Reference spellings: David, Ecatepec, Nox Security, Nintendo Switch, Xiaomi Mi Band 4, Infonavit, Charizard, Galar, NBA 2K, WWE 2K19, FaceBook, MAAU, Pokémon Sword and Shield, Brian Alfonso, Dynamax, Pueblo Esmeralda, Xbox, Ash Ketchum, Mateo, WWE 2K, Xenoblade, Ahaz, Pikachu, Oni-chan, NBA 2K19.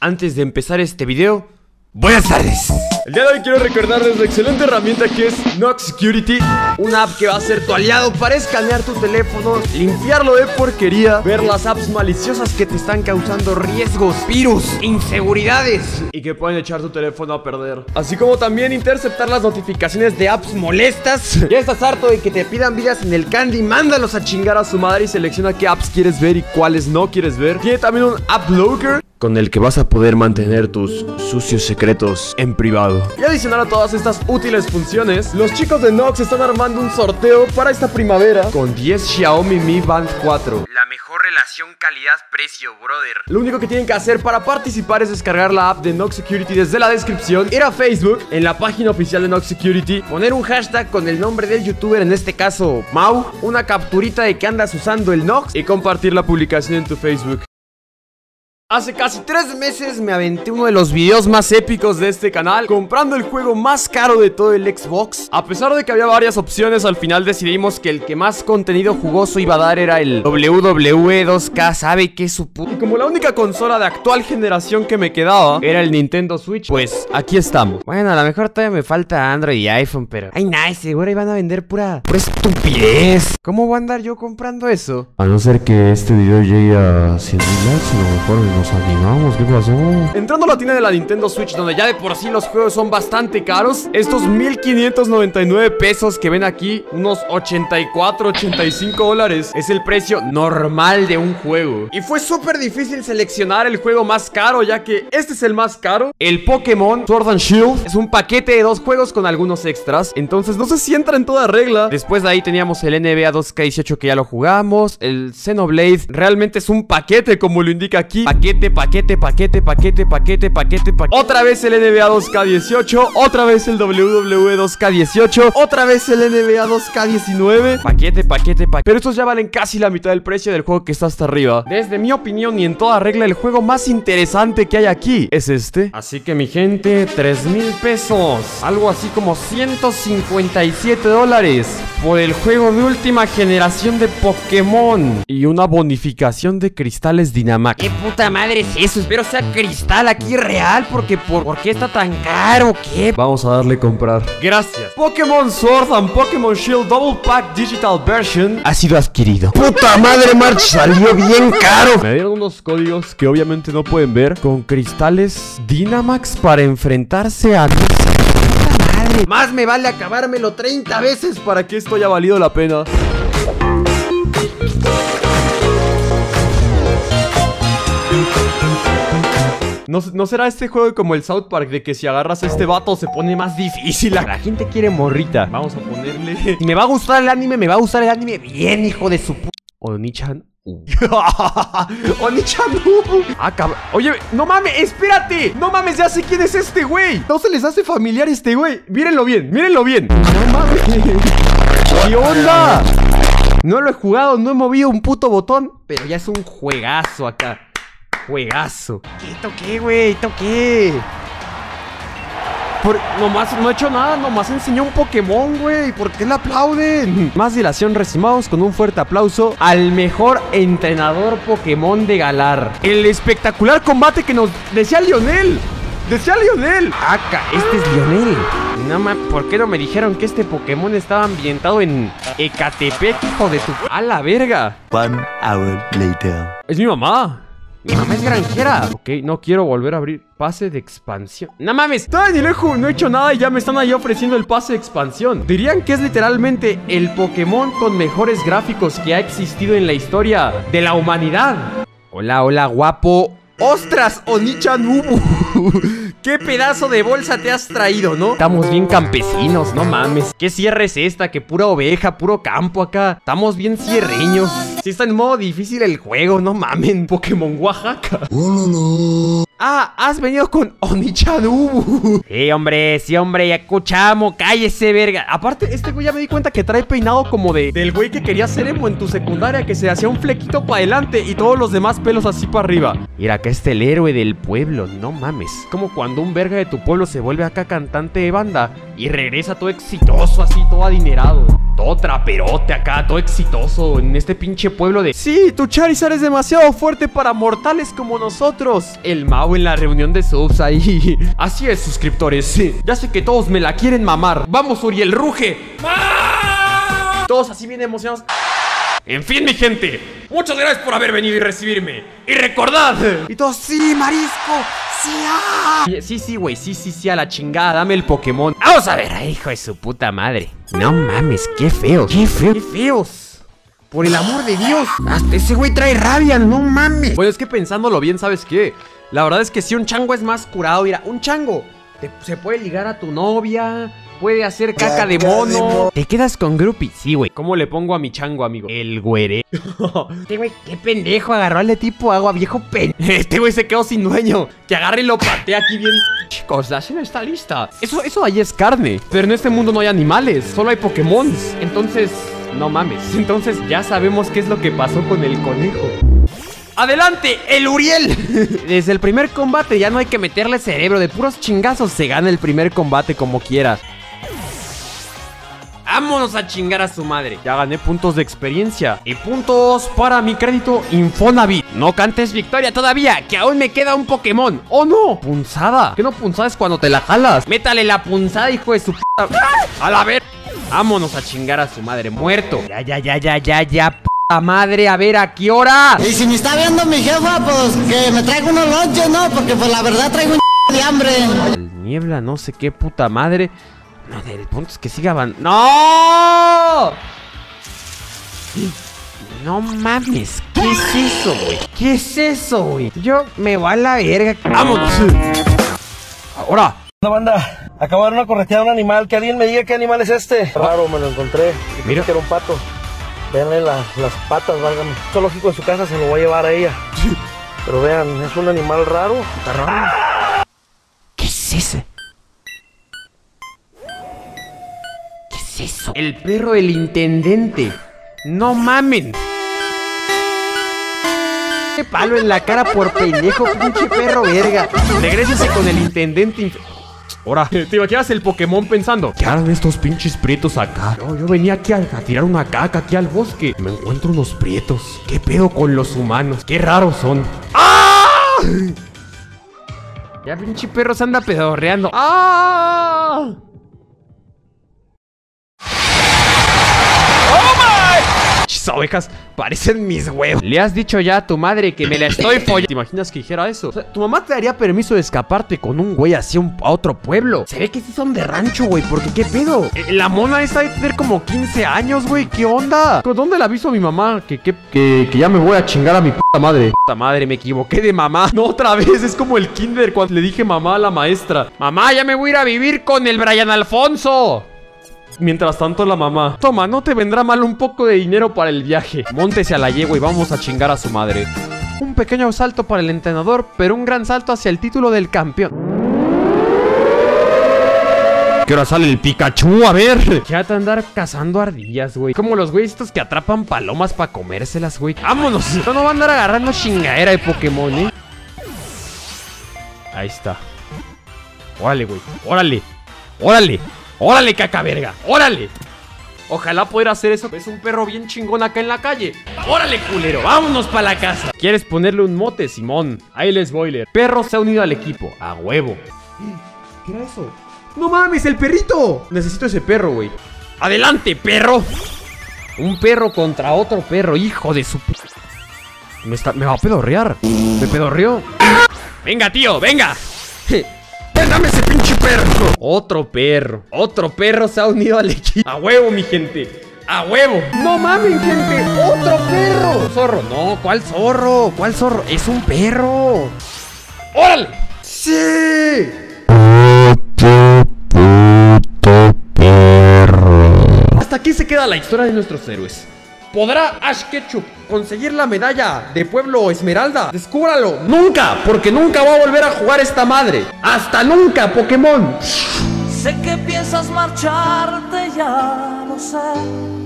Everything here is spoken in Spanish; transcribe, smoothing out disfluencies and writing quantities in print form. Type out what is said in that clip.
Antes de empezar este video, buenas tardes. El día de hoy quiero recordarles la excelente herramienta que es Nox Security, una app que va a ser tu aliado para escanear tu teléfono, limpiarlo de porquería, ver las apps maliciosas que te están causando riesgos, virus, inseguridades y que pueden echar tu teléfono a perder, así como también interceptar las notificaciones de apps molestas. Ya estás harto de que te pidan vidas en el candy, mándalos a chingar a su madre y selecciona qué apps quieres ver y cuáles no quieres ver. Tiene también un app blocker con el que vas a poder mantener tus sucios secretos en privado. Y adicional a todas estas útiles funciones, los chicos de Nox están armando un sorteo para esta primavera con 10 Xiaomi Mi Band 4. La mejor relación calidad-precio, brother. Lo único que tienen que hacer para participar es descargar la app de Nox Security desde la descripción, ir a Facebook, en la página oficial de Nox Security, poner un hashtag con el nombre del youtuber, en este caso Mau, una capturita de que andas usando el Nox y compartir la publicación en tu Facebook. Hace casi 3 meses me aventé uno de los videos más épicos de este canal, comprando el juego más caro de todo el Xbox. A pesar de que había varias opciones, al final decidimos que el que más contenido jugoso iba a dar era el WWE 2K, sabe qué su puta. Y como la única consola de actual generación que me quedaba era el Nintendo Switch, pues aquí estamos. Bueno, a lo mejor todavía me falta Android y iPhone, pero ay, nice, seguro iban a vender pura estupidez. ¿Cómo voy a andar yo comprando eso? A no ser que este video llegue a 100,000 likes, a lo mejor nos animamos. ¿Qué pasó? Entrando a la tienda de la Nintendo Switch, donde ya de por sí los juegos son bastante caros, estos 1599 pesos que ven aquí, unos 84, 85 dólares, es el precio normal de un juego. Y fue súper difícil seleccionar el juego más caro, ya que este es el más caro, el Pokémon Sword and Shield. Es un paquete de 2 juegos con algunos extras, entonces no sé si entra en toda regla. Después de ahí teníamos el NBA 2K18 que ya lo jugamos, el Xenoblade. Realmente es un paquete, como lo indica aquí, paquete. Otra vez el NBA 2K18, otra vez el WWE 2K18, otra vez el NBA 2K19. Paquete. Pero estos ya valen casi la mitad del precio del juego que está hasta arriba. Desde mi opinión y en toda regla, el juego más interesante que hay aquí es este. Así que mi gente, 3,000 pesos, algo así como 157 dólares por el juego de última generación de Pokémon y una bonificación de cristales Dynamax. ¿Qué puta madre es eso? Espero sea cristal aquí real, porque ¿por qué está tan caro? ¿Qué? Vamos a darle comprar. Gracias. Pokémon Sword and Pokémon Shield Double Pack Digital Version ha sido adquirido. ¡Puta madre, March! ¡Salió bien caro! Me dieron unos códigos que obviamente no pueden ver, con cristales Dynamax para enfrentarse a... ¡Puta madre! Más me vale acabármelo 30 veces para que esto haya valido la pena. ¿No será este juego como el South Park, de que si agarras a este vato se pone más difícil? La gente quiere morrita. Vamos a ponerle... Si me va a gustar el anime, me va a gustar el anime bien, hijo de su p... Oni-chan. Oni-chan. Ah, cabrón. Oye, no mames, espérate. No mames, ya sé quién es este güey. No se les hace familiar este güey. Mírenlo bien, mírenlo bien. No mames. ¿Qué onda? No lo he jugado, no he movido un puto botón, pero ya es un juegazo acá. Juegazo. ¿Qué toqué, güey? ¿Toqué? Nomás no he hecho nada, nomás enseñó un Pokémon, güey. ¿Por qué le aplauden? Más dilación, recimados con un fuerte aplauso al mejor entrenador Pokémon de Galar. El espectacular combate que nos decía Lionel. ¡Decía Lionel! ¡Aca! Este es Lionel. No mames, ¿por qué no me dijeron que este Pokémon estaba ambientado en Ecatepec, hijo de tu... ¡A la verga! 1 hour later. ¡Es mi mamá! ¡Mi mamá es granjera! Ok, no quiero volver a abrir pase de expansión. ¡No mames! Todavía ni lejos, no he hecho nada y ya me están ahí ofreciendo el pase de expansión. Dirían que es literalmente el Pokémon con mejores gráficos que ha existido en la historia de la humanidad. Hola, hola, guapo. ¡Ostras, Oni-chan! ¡Qué pedazo de bolsa te has traído, no! Estamos bien campesinos, no mames. ¿Qué sierra es esta? Que pura oveja, puro campo acá. Estamos bien sierreños. Si está en modo difícil el juego, no mamen. Pokémon Oaxaca. Ah, has venido con Oni-chan. Sí, hombre, ya escuchamos. Cállese, verga. Aparte, este güey ya me di cuenta que trae peinado como del güey que quería ser emo en tu secundaria, que se hacía un flequito para adelante y todos los demás pelos así para arriba. Mira, que este el héroe del pueblo, no mames. Como cuando un verga de tu pueblo se vuelve acá cantante de banda y regresa todo exitoso, así, todo adinerado. todo traperote acá, todo exitoso en este pinche pueblo de... Sí, tu Charizard es demasiado fuerte para mortales como nosotros. El Mau en la reunión de subs ahí. Así es, suscriptores, sí. Ya sé que todos me la quieren mamar. Vamos, Uriel, ruge. ¡Ah! Todos así bien emocionados. En fin, mi gente, muchas gracias por haber venido y recibirme. Y recordad. Y todos, sí, marisco. Sí, sí, güey, sí, a la chingada, dame el Pokémon. Vamos a ver, hijo de su puta madre. No mames, qué feos, qué feos, qué feos. Por el amor de Dios. Hasta ese güey trae rabia, no mames. Bueno, es que pensándolo bien, ¿sabes qué? La verdad es que si un chango es más curado, mira, un chango se puede ligar a tu novia, puede hacer caca de mono. Te quedas con Grupi, sí, güey. ¿Cómo le pongo a mi chango, amigo? El güere. Este güey, qué pendejo, agarró al de tipo agua, viejo pendejo. Este güey se quedó sin dueño. Que agarre y lo patea aquí bien. Chicos, la cena está lista. Eso de ahí es carne. Pero en este mundo no hay animales, solo hay Pokémon. Entonces, no mames. Entonces ya sabemos qué es lo que pasó con el conejo. ¡Adelante, el Uriel! Desde el primer combate ya no hay que meterle cerebro. De puros chingazos se gana el primer combate como quieras. Vámonos a chingar a su madre. Ya gané puntos de experiencia y puntos para mi crédito Infonavit. No cantes victoria todavía, que aún me queda un Pokémon. ¡Oh, no! Punzada. ¿Qué no punzada es cuando te la jalas? Métale la punzada, hijo de su puta. ¡A la ver! Vámonos a chingar a su madre, muerto. Ya, puta madre, a ver, ¿a qué hora? Y si me está viendo mi jefa, pues que me traiga unos lonches, ¿no? Porque pues la verdad traigo un de hambre. Niebla, no sé qué puta madre. No, el punto es que siga avanzando. ¡No! No mames, ¿qué es eso, güey? ¿Qué es eso, güey? Yo me voy a la verga. ¡Vámonos! ¡Ahora! La banda, acabaron de corretear a un animal. Que alguien me diga qué animal es este. Raro, me lo encontré. Mira que era un pato. Véanle las patas, válgame. Zoológico en su casa se lo voy a llevar a ella. Pero vean, es un animal raro. Está raro. ¿Qué es ese? Eso. El perro del intendente. No mamen. Qué palo en la cara por pendejo, pinche perro verga. Regrésese con el intendente. Ahora, te imaginas el Pokémon pensando, ¿qué harán estos pinches prietos acá? Yo venía aquí a tirar una caca aquí al bosque. Me encuentro unos prietos. ¿Qué pedo con los humanos? Qué raros son. ¡Ah! Ya pinche perro se anda pedorreando. ¡Ah! Ovejas parecen mis huevos. Le has dicho ya a tu madre que me la estoy follando. ¿Te imaginas que dijera eso? O sea, tu mamá te daría permiso de escaparte con un güey así a otro pueblo. Se ve que sí son de rancho, güey, porque qué pedo. La mona esa de tener como 15 años, güey, ¿qué onda? ¿Dónde le aviso a mi mamá que ya me voy a chingar a mi puta madre? Puta madre, me equivoqué de mamá. No, otra vez, es como el kinder cuando le dije mamá a la maestra. Mamá, ya me voy a ir a vivir con el Brian Alfonso. Mientras tanto la mamá, toma, no te vendrá mal un poco de dinero para el viaje. Móntese a la yegua y vamos a chingar a su madre. Un pequeño salto para el entrenador, pero un gran salto hacia el título del campeón. ¿Qué hora sale el Pikachu? A ver. Ya te andar cazando ardillas, güey. Como los güeyes estos que atrapan palomas para comérselas, güey. ¡Vámonos! Esto no va a andar agarrando chingadera de Pokémon, ¿eh? Ahí está. Órale, güey. Órale. Órale. ¡Órale, caca verga! ¡Órale! Ojalá poder hacer eso. Es un perro bien chingón acá en la calle. ¡Órale, culero! ¡Vámonos para la casa! ¿Quieres ponerle un mote, Simón? Ahí les spoiler. Perro se ha unido al equipo. ¡A huevo! ¿Qué era eso? ¡No mames, el perrito! Necesito ese perro, güey. ¡Adelante, perro! Un perro contra otro perro. ¡Hijo de su... Me va a pedorrear. Me pedorreó. ¡Venga, tío! ¡Venga! ¡Dame ese pinche perro! Otro perro se ha unido al equipo. ¡A huevo, mi gente! ¡A huevo! ¡No mames, gente! ¡Otro perro! ¿Un zorro? No, ¿cuál zorro? ¿Cuál zorro? ¡Es un perro! ¡Órale! ¡Sí! Otro puto perro. Hasta aquí se queda la historia de nuestros héroes. ¿Podrá Ash Ketchum conseguir la medalla de Pueblo Esmeralda? ¡Descúbralo! ¡Nunca! Porque nunca va a volver a jugar esta madre. ¡Hasta nunca, Pokémon! Sé que piensas marcharte, ya lo sé.